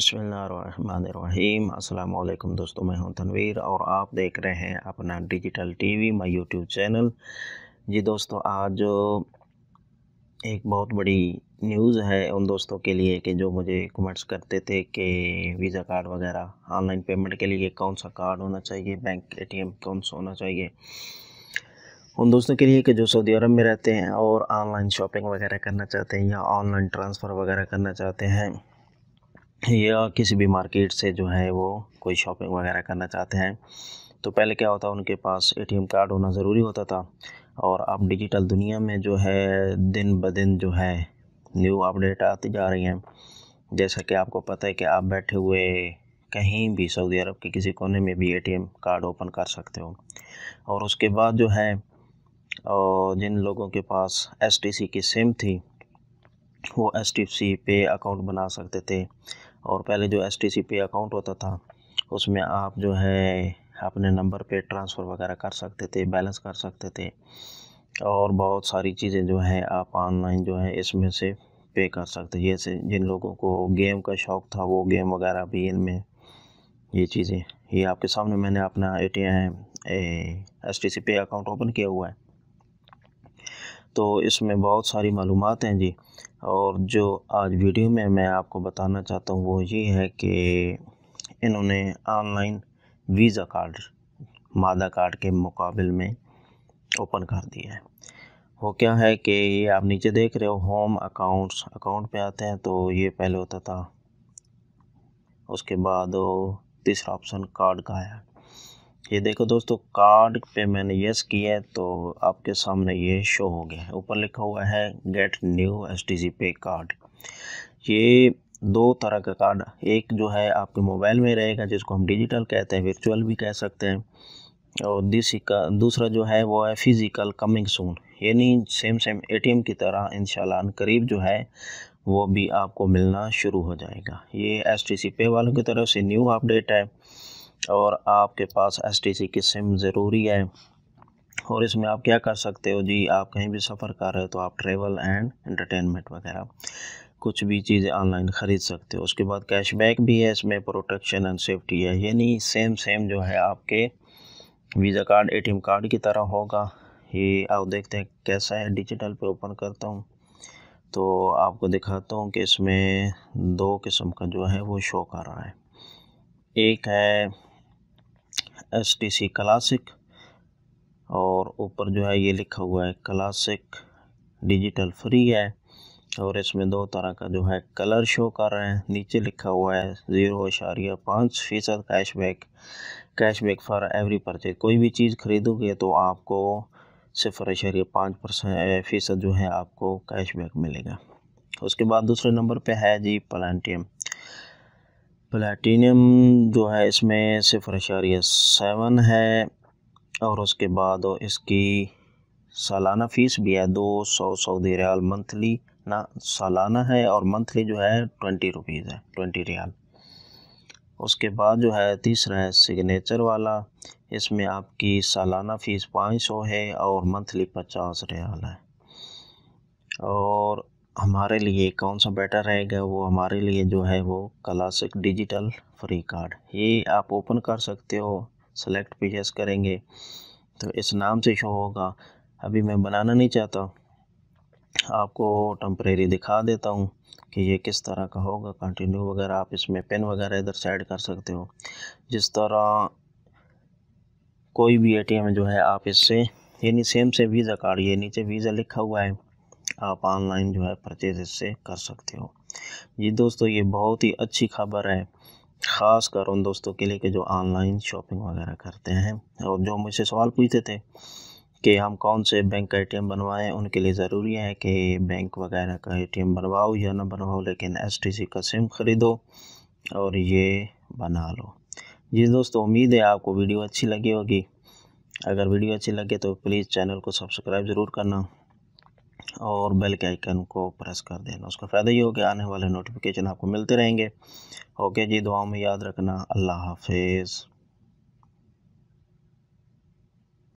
बिस्मिल्लाहिर्रहमानिर्रहीम। अस्सलाम वालेकुम दोस्तों, मैं हूं तनवीर और आप देख रहे हैं अपना digital TV my YouTube channel. जी दोस्तों, आज एक बहुत बड़ी न्यूज़ है उन दोस्तों के लिए कि जो मुझे कमेंट्स करते थे कि वीज़ा कार्ड वगैरह ऑनलाइन पेमेंट के लिए कौन सा कार्ड होना चाहिए, बैंक ATM कौन सा होना चाहिए। उन दोस्तों के लिए कि जो सऊदी अरब में रहते हैं और ऑनलाइन शॉपिंग वगैरह करना चाहते हैं या ऑनलाइन ट्रांसफ़र वगैरह करना चाहते हैं या किसी भी मार्केट से जो है वो कोई शॉपिंग वगैरह करना चाहते हैं, तो पहले क्या होता, उनके पास ATM कार्ड होना ज़रूरी होता था। और अब डिजिटल दुनिया में जो है दिन ब दिन जो है न्यू अपडेट आती जा रही हैं। जैसा कि आपको पता है कि आप बैठे हुए कहीं भी सऊदी अरब के किसी कोने में भी ATM कार्ड ओपन कर सकते हो। और उसके बाद जो है जिन लोगों के पास STC की सिम थी वो STC पे अकाउंट बना सकते थे। और पहले जो STC पे अकाउंट होता था उसमें आप जो है अपने नंबर पे ट्रांसफ़र वगैरह कर सकते थे, बैलेंस कर सकते थे और बहुत सारी चीज़ें जो है आप ऑनलाइन जो है इसमें से पे कर सकते। जैसे जिन लोगों को गेम का शौक़ था वो गेम वगैरह भी इनमें ये चीज़ें, ये आपके सामने मैंने अपना STC पे अकाउंट ओपन किया हुआ है, तो इसमें बहुत सारी मालूमात हैं जी। और जो आज वीडियो में मैं आपको बताना चाहता हूँ वो ये है कि इन्होंने ऑनलाइन वीज़ा कार्ड मादा कार्ड के मुकाबले में ओपन कर दिया है। वो क्या है कि ये आप नीचे देख रहे हो होम अकाउंट्स, अकाउंट पे आते हैं तो ये पहले होता था, उसके बाद वो तीसरा ऑप्शन कार्ड का आया। ये देखो दोस्तों, कार्ड पे मैंने यस किया तो आपके सामने ये शो हो गया है। ऊपर लिखा हुआ है get new STC pay card. ये दो तरह का कार्ड, एक जो है आपके मोबाइल में रहेगा जिसको हम डिजिटल कहते हैं, वर्चुअल भी कह सकते हैं, और दूसरा जो है वो है फिज़िकल कमिंग सून, यानी सेम ATM की तरह इंशाल्लाह करीब जो है वो भी आपको मिलना शुरू हो जाएगा। ये STC पे वालों की तरफ से न्यू अपडेट है और आपके पास STC की सिम ज़रूरी है। और इसमें आप क्या कर सकते हो जी, आप कहीं भी सफ़र कर रहे हो तो आप ट्रैवल एंड एंटरटेनमेंट वगैरह कुछ भी चीज़ें ऑनलाइन ख़रीद सकते हो। उसके बाद कैशबैक भी है इसमें, प्रोटेक्शन एंड सेफ्टी है, यानी सेम जो है आपके वीज़ा कार्ड ATM कार्ड की तरह होगा। ये आप देखते हैं कैसा है, डिजिटल पे ओपन करता हूँ तो आपको दिखाता हूँ कि इसमें दो किस्म का जो है वो शो कर रहा है। एक है STC क्लासिक और ऊपर जो है ये लिखा हुआ है क्लासिक डिजिटल फ्री है, और इसमें दो तरह का जो है कलर शो कर रहे हैं। नीचे लिखा हुआ है 0.5% कैशबैक फॉर एवरी परचेज, कोई भी चीज़ खरीदोगे तो आपको 0.5% जो है आपको कैशबैक मिलेगा। उसके बाद दूसरे नंबर पे है जी प्लैटिनियम जो है, इसमें 0.7 है और उसके बाद इसकी सालाना फ़ीस भी है 200 सऊदी रियाल मंथली ना सालाना है, और मंथली जो है 20 रुपीज़ है, 20 रियाल। उसके बाद जो है तीसरा है सिग्नेचर वाला, इसमें आपकी सालाना फ़ीस 500 है और मंथली 50 रियाल है। और हमारे लिए कौन सा बेटर रहेगा, वो हमारे लिए जो है वो क्लासिक डिजिटल फ्री कार्ड। ये आप ओपन कर सकते हो, सेलेक्ट पे यस करेंगे तो इस नाम से शो होगा। अभी मैं बनाना नहीं चाहता, आपको टेम्परेरी दिखा देता हूँ कि ये किस तरह का होगा। कंटिन्यू वगैरह आप इसमें पेन वगैरह इधर से ऐड कर सकते हो। जिस तरह कोई भी ATM जो है आप इससे, यानी सेम से वीज़ा कार्ड, ये नीचे वीज़ा लिखा हुआ है, आप ऑनलाइन जो है परचेज इससे कर सकते हो। ये दोस्तों ये बहुत ही अच्छी खबर है, ख़ास कर उन दोस्तों के लिए कि जो ऑनलाइन शॉपिंग वगैरह करते हैं। और जो मुझसे सवाल पूछते थे कि हम कौन से बैंक का ATM बनवाएं, उनके लिए ज़रूरी है कि बैंक वगैरह का ATM बनवाओ या ना बनवाओ, लेकिन STC का सिम ख़रीदो और ये बना लो जी। दोस्तों उम्मीद है आपको वीडियो अच्छी लगी होगी। अगर वीडियो अच्छी लगे तो प्लीज़ चैनल को सब्सक्राइब ज़रूर करना और बेल के आइकन को प्रेस कर देना। उसका फ़ायदा ये हो कि आने वाले नोटिफिकेशन आपको मिलते रहेंगे। ओके जी, दुआ में याद रखना। अल्लाह हाफिज़।